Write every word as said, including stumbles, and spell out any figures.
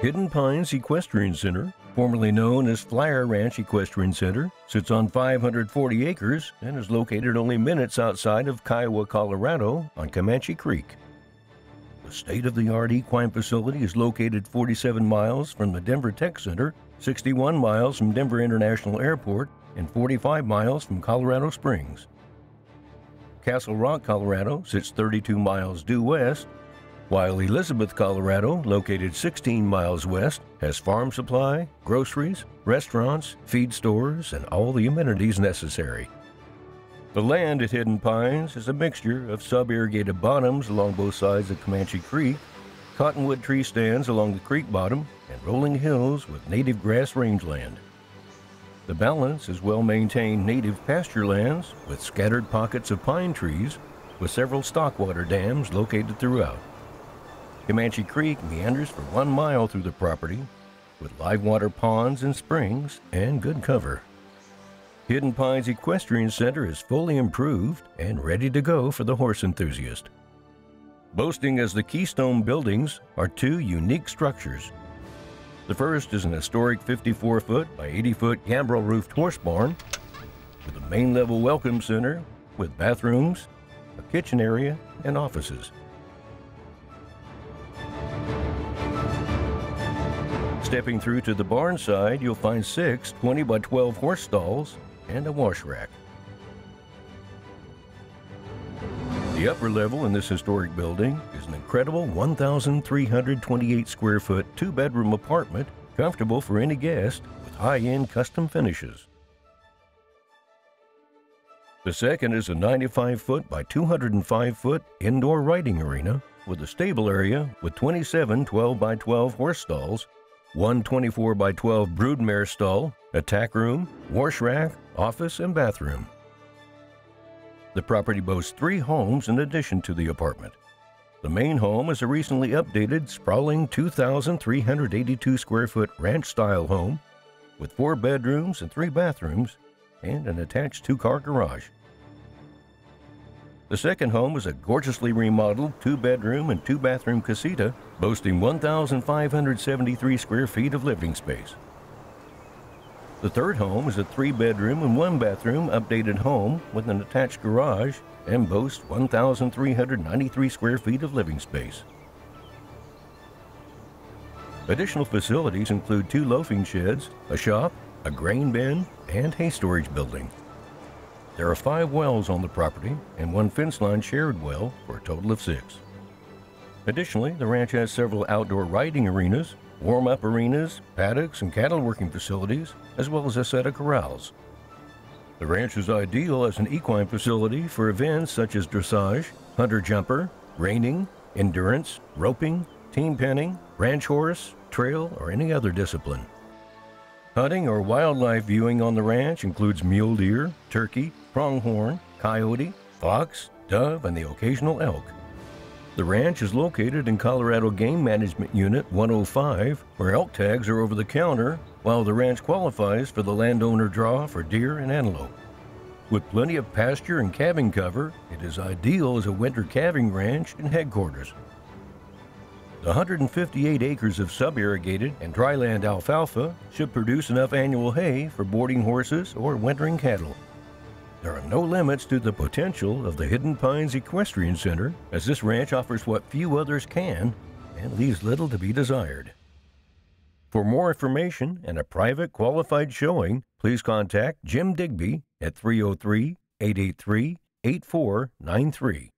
Hidden Pines Equestrian Center, formerly known as Flyer Ranch Equestrian Center, sits on five hundred forty acres and is located only minutes outside of Kiowa, Colorado, on Comanche Creek. The state-of-the-art equine facility is located forty-seven miles from the Denver Tech Center, sixty-one miles from Denver International Airport, and forty-five miles from Colorado Springs. Castle Rock, Colorado, sits thirty-two miles due west, while Elizabeth, Colorado, located sixteen miles west, has farm supply, groceries, restaurants, feed stores, and all the amenities necessary. The land at Hidden Pines is a mixture of sub-irrigated bottoms along both sides of Comanche Creek, cottonwood tree stands along the creek bottom, and rolling hills with native grass rangeland. The balance is well-maintained native pasture lands with scattered pockets of pine trees, with several stockwater dams located throughout. Comanche Creek meanders for one mile through the property, with live water ponds and springs and good cover. Hidden Pines Equestrian Center is fully improved and ready to go for the horse enthusiast. Boasting as the keystone buildings are two unique structures. The first is an historic fifty-four foot by eighty foot gambrel roofed horse barn with a main level welcome center with bathrooms, a kitchen area, and offices. Stepping through to the barn side, you'll find six twenty by twelve horse stalls and a wash rack. The upper level in this historic building is an incredible one thousand three hundred twenty-eight square foot two-bedroom apartment, comfortable for any guest with high-end custom finishes. The second is a ninety-five foot by two hundred five foot indoor riding arena with a stable area with twenty-seven twelve by twelve horse stalls, one twenty-four by twelve broodmare stall, attack room, wash rack, office, and bathroom. The property boasts three homes in addition to the apartment. The main home is a recently updated, sprawling two thousand three hundred eighty-two square foot ranch-style home with four bedrooms and three bathrooms and an attached two-car garage. The second home is a gorgeously remodeled two-bedroom and two-bathroom casita boasting one thousand five hundred seventy-three square feet of living space. The third home is a three-bedroom and one-bathroom updated home with an attached garage and boasts one thousand three hundred ninety-three square feet of living space. Additional facilities include two loafing sheds, a shop, a grain bin, and hay storage building. There are five wells on the property and one fence-line shared well for a total of six. Additionally, the ranch has several outdoor riding arenas, warm-up arenas, paddocks and cattle working facilities, as well as a set of corrals. The ranch is ideal as an equine facility for events such as dressage, hunter-jumper, reining, endurance, roping, team penning, ranch horse, trail, or any other discipline. Hunting or wildlife viewing on the ranch includes mule deer, turkey, pronghorn, coyote, fox, dove, and the occasional elk. The ranch is located in Colorado Game Management Unit one oh five, where elk tags are over the counter, while the ranch qualifies for the landowner draw for deer and antelope. With plenty of pasture and calving cover, it is ideal as a winter calving ranch and headquarters. The one hundred fifty-eight acres of sub-irrigated and dryland alfalfa should produce enough annual hay for boarding horses or wintering cattle. There are no limits to the potential of the Hidden Pines Equestrian Center, as this ranch offers what few others can and leaves little to be desired. For more information and a private qualified showing, please contact Jim Digby at three oh three, eight eight three, eight four nine three.